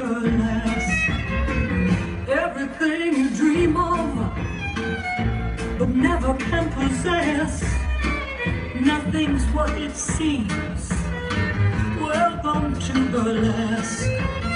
superless, everything you dream of but never can possess. Nothing's what it seems. Welcome to burlesque.